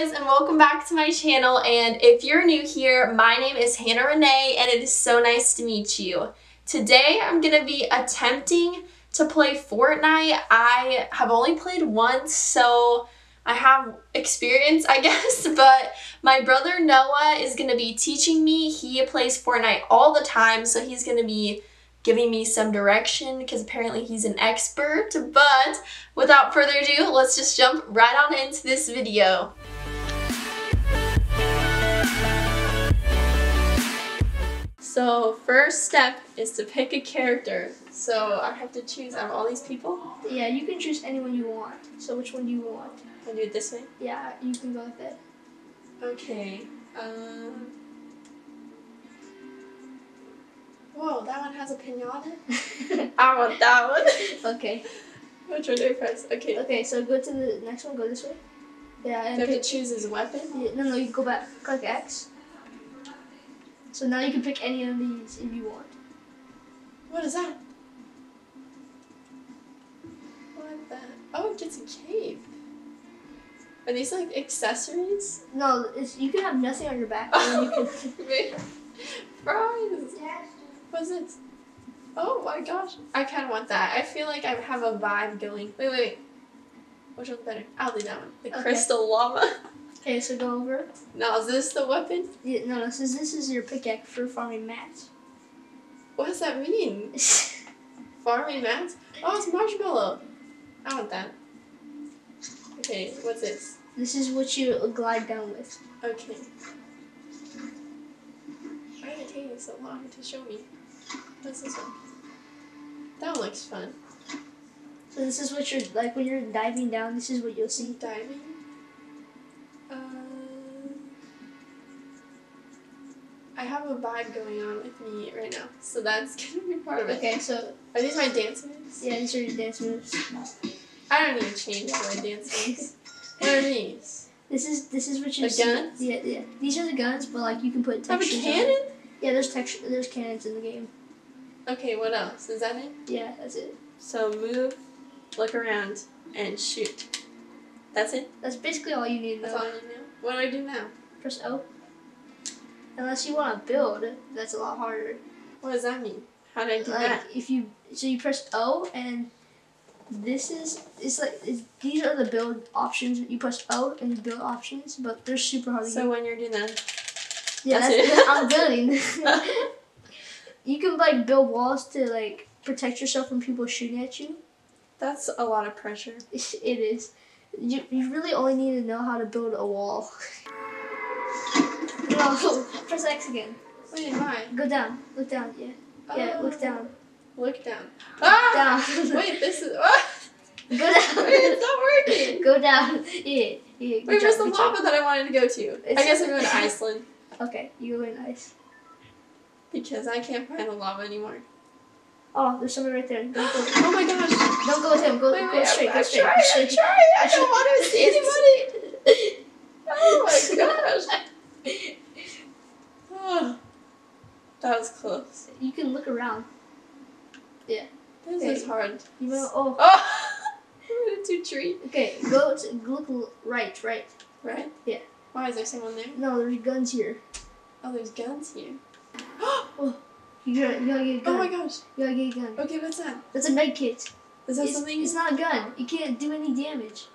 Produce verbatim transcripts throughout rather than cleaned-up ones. guys, and welcome back to my channel. And if you're new here, my name is Hannah Renee, and it is so nice to meet you. Today I'm gonna be attempting to play Fortnite. I have only played once, so I have experience, I guess, but my brother Noah is gonna be teaching me. He plays Fortnite all the time, so he's gonna be giving me some direction because apparently he's an expert. But without further ado, let's just jump right on into this video. So first step is to pick a character. So I have to choose out of all these people? Yeah, you can choose anyone you want. So which one do you want? I'll do it this way? Yeah, you can go with it. Okay. Um... Whoa, that one has a pinata? I want that one. Okay. Which one do I press? Okay. Okay, so go to the next one, go this way. Yeah, and do I have to choose his weapon? Yeah, no, no, you go back, click X. So now you can pick any of these if you want. What is that? What the? Oh, it's a cape. Are these like accessories? No, it's, you can have nothing on your back. Oh, and you can... Fries! What's it? Oh my gosh. I kind of want that. I feel like I have a vibe going. Wait, wait, wait. Which one's better? I'll do that one. The okay. Crystal Llama. Okay, so go over. Now, is this the weapon? Yeah, no, no, so this is your pickaxe for farming mats. What does that mean? Farming mats? Oh, it's marshmallow. I want that. Okay, what's this? This is what you glide down with. Okay. Why are they taking so long to show me? What's this one? That one looks fun. So this is what you're, like when you're diving down, this is what you'll see. Diving? Uh, I have a vibe going on with me right now, so that's going to be part of it. Okay, so... Are these my dance moves? Yeah, these are your dance moves. I don't need to change my dance moves. What are these? This is, this is what you're the guns? Yeah, yeah. These are the guns, but like you can put textures on. Have a cannon? On. Yeah, there's texture, there's cannons in the game. Okay, what else? Is that it? Yeah, that's it. So move, look around, and shoot. That's it? That's basically all you need to know. That's all you know? What do I do now? Press O. Unless you want to build, that's a lot harder. What does that mean? How do I do like, that? If you, so you press O, and this is, it's like, it's, these are the build options. You press O and build options, but they're super hard to so get. So when you're doing that? Yeah, that's, that's, that's I'm building. You can like build walls to like protect yourself from people shooting at you. That's a lot of pressure. It is. You, you really only need to know how to build a wall. No, press X again. Wait, why? Go down. Look down. Yeah. Oh. Yeah. Look down. Look down. Ah! Down. Wait, this is. Ah! Go down. Wait, it's not working. Go down. Yeah. Yeah. Wait, where's the lava that I wanted to go to? It's I guess I'm going to Iceland. Okay, you go in ice. Because I can't find the lava anymore. Oh, there's somebody right there. Go, go. Oh my gosh. Don't go with him. Go, wait, go wait, straight. I'm go straight. Trying, I'm trying. I don't want to see anybody. Oh my gosh. Oh, that was close. You can look around. Yeah. This okay. is hard. You know, oh. Oh. It's a tree. Okay, go to, look right, right. Right? Yeah. Why, is there someone there? No, there's guns here. Oh, there's guns here. Oh, you gotta, you gotta get a gun. Oh my gosh. You gotta get a gun. Okay, what's that? That's a med kit. Is that it's, something? It's not a gun. You can't do any damage.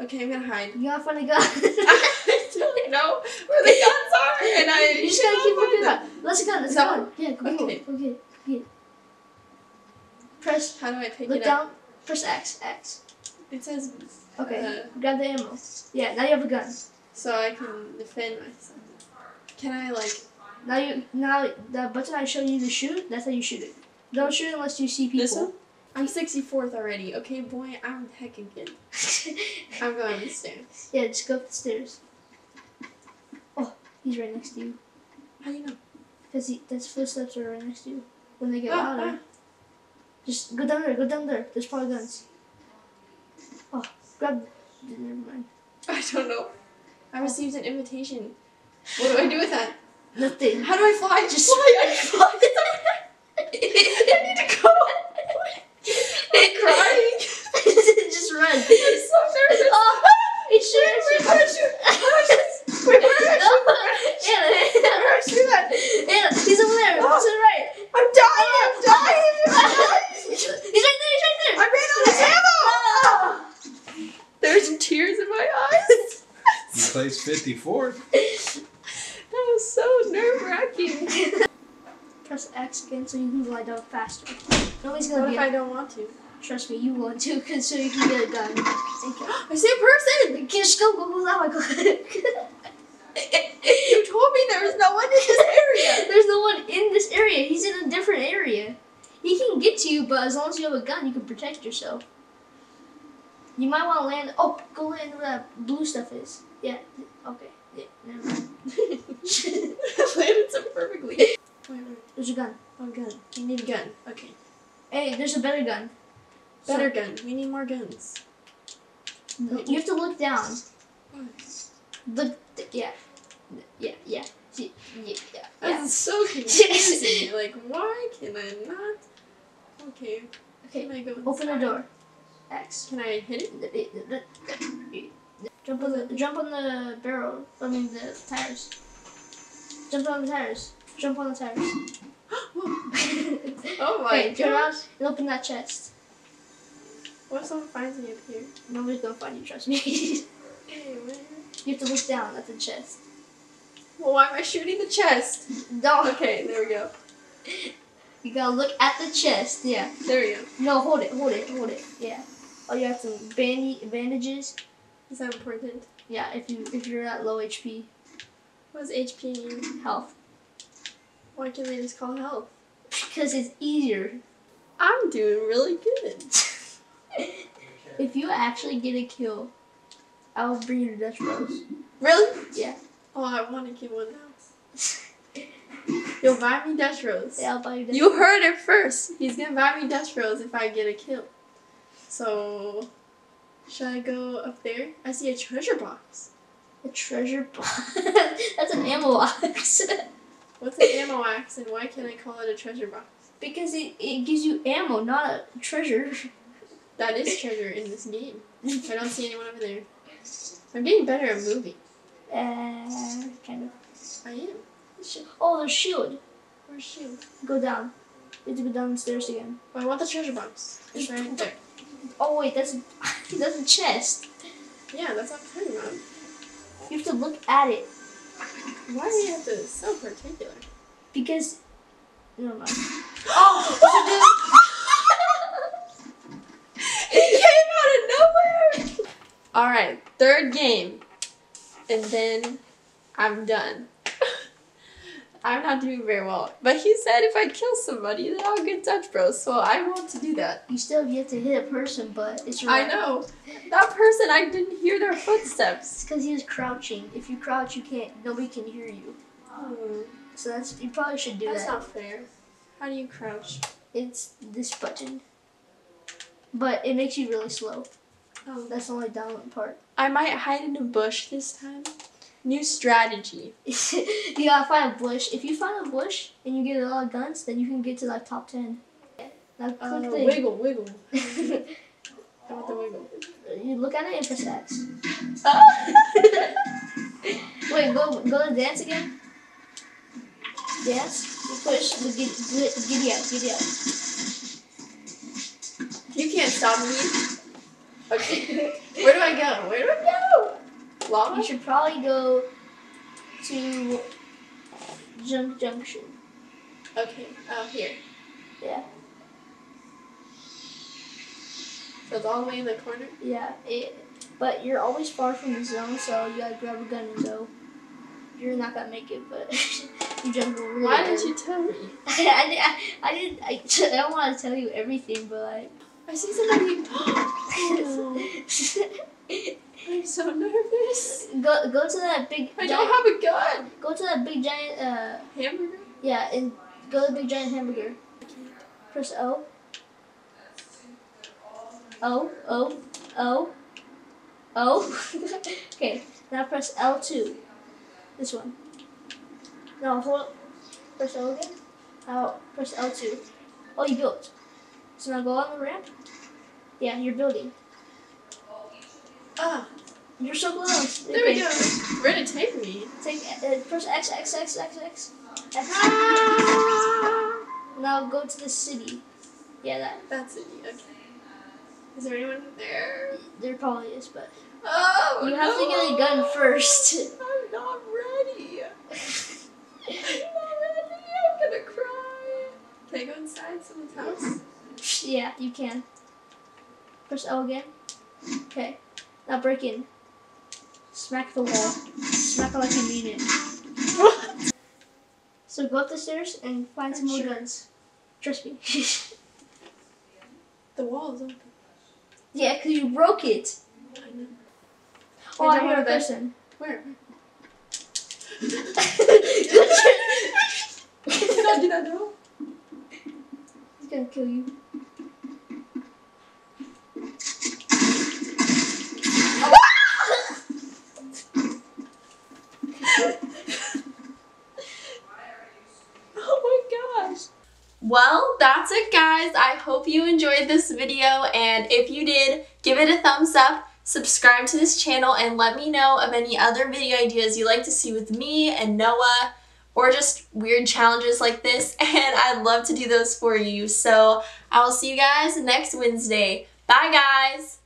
Okay, I'm gonna hide. You gotta find a gun. I don't know where the guns are. And I you just gotta keep looking up. Let's go. Let's go. Yeah, go okay. Go, go get it. Go get it. Press. How do I pick it up? Look down. Press X. X. It says. Okay. Uh, grab the ammo. Yeah, now you have a gun. So I can defend myself. Can I like? Now you now the button I showed you to shoot. That's how you shoot it. Don't shoot unless you see people. This one? I'm sixty-fourth already. Okay, boy, I'm heckin' good. I'm going upstairs. Yeah, just go up the stairs. Oh, he's right next to you. How do you know? Because he, that's footsteps are right next to you. When they get louder, ah, ah. just go down there. Go down there. There's probably guns. Oh, grab. Never mind. I don't know. I received an invitation. What do I do with that? Nothing. How do I fly? Just fly. I need to fly. I need to go. I'm crying. Just run. I'm so nervous. Oh, it should. is she? Where is she? Wait, where is she? Hannah, Hannah. Where is she then? Hannah, he's over there. Oh. To the right. I'm dying. I'm dying. I'm dying. He's right there. He's right there. I ran out of ammo. Oh. There's tears in my eyes. You placed fifty-four. That was so nerve-wracking. Press X again so you can glide down faster. Nobody's gonna what if I don't want to? Trust me, you want to, cause so you can get it done. I see a person! Just go, go, go, go, go. You told me there was no one in this area! There's no one in this area. He's in a different area. He can get to you, but as long as you have a gun, you can protect yourself. You might want to land. Oh, go land where that blue stuff is. Yeah, okay. Yeah, never mind. Landed so perfectly. Wait, wait. There's a gun. Oh, gun. You need a gun. Okay. Hey, there's a better gun. Better so, gun. We need more guns. No, you have to look down. Look, yeah, yeah, yeah, yeah, yeah. yeah. That's so confusing. Like, why can I not? Okay. Okay. Can I go open the door. X. Can I hit it? Jump on the jump on the barrel. I mean the tires. Jump on the tires. Jump on the tires. Oh my hey, god! Turn around and open that chest. What if someone finds me up here? Nobody's gonna find you, trust me. Hey, where? You have to look down at the chest. Well, why am I shooting the chest? Don't. Okay, there we go. You gotta look at the chest, yeah. There we go. No, hold it, hold it, hold it, yeah. Oh, you have some band bandages. Is that important? Yeah, if, you, if you're at low H P. What does H P mean? Health. Why can't they just call health? Because it's easier. I'm doing really good. If you actually get a kill, I will bring you to Dutch Rose. Really? Yeah. Oh, I want to get one now. You'll buy me Dutch Rose. Yeah, I'll buy you Dutch Rose. You heard it first. He's going to buy me Dutch Rose if I get a kill. So, should I go up there? I see a treasure box. A treasure box? That's an ammo box. What's an ammo box and why can't I call it a treasure box? Because it, it gives you ammo, not a treasure. That is treasure in this game. I don't see anyone over there. I'm getting better at moving. Uh, kind of. I am. Oh, there's shield. Where's shield? Go down. You have to go downstairs again. Oh, I want the treasure box. It's right there. Oh wait, that's a, that's a chest. Yeah, that's what I'm talking about. You have to look at it. Why do you have to be so particular? Because. Never mind. Oh. Alright, third game. And then I'm done. I'm not doing very well. But he said if I kill somebody, then I'll get Dutch Bros. So I want to do that. You still have yet to hit a person, but it's your I right. know. That person, I didn't hear their footsteps. It's because he was crouching. If you crouch, you can't. Nobody can hear you. Oh. So that's you probably should do that's that. That's not fair. How do you crouch? It's this button. But it makes you really slow. Oh, that's the only dominant part. I might hide in a bush this time. New strategy. You gotta find a bush. If you find a bush and you get a lot of guns, then you can get to like top ten. Now click uh, the wiggle, wiggle. I want the wiggle. You look at it and press X. Oh. Wait, go go to dance again. Dance. Push. Giddy up, giddy up. You can't stop me. Okay, where do I go? Where do I go? Llama? You should probably go to Junk Junction. Okay, oh, here. Yeah. So it's all the way in the corner? Yeah, it, but you're always far from the zone, so you gotta grab a gun and go. You're not gonna make it, but you jumped really Why didn't you tell me? I, I, I, I didn't, I, I don't want to tell you everything, but like... I see somebody. Oh. I'm so nervous. Go go to that big. I don't have a gun. Go to that big giant uh, hamburger. Yeah, and go to the big giant hamburger. Press O. O O O O. Okay, now press L two. This one. Now hold. Press O again. Now press L two. Oh, you built. So now go on the ramp. Yeah, you're building. Ah, You're so close. There we go. Ready, take me. Take uh, press X X X X X. Ah. Now go to the city. Yeah, that. That city. Okay. Is there anyone there? There probably is, but. Oh. You have no. to get a gun first. I'm not ready. I'm not ready. I'm gonna cry. Can I go inside someone's house? Yeah, you can. Press L again. Okay. Now break in. Smack the wall. Smack it like you mean it. What? So go up the stairs and find I'm some more sure. guns. Trust me. The wall is open. Yeah, because you broke it. I know. Oh, I heard a person. Where? Did I know? He's gonna kill you. Well, that's it guys. I hope you enjoyed this video, and if you did, give it a thumbs up, subscribe to this channel, and let me know of any other video ideas you'd like to see with me and Noah, or just weird challenges like this, and I'd love to do those for you. So I will see you guys next Wednesday. Bye guys!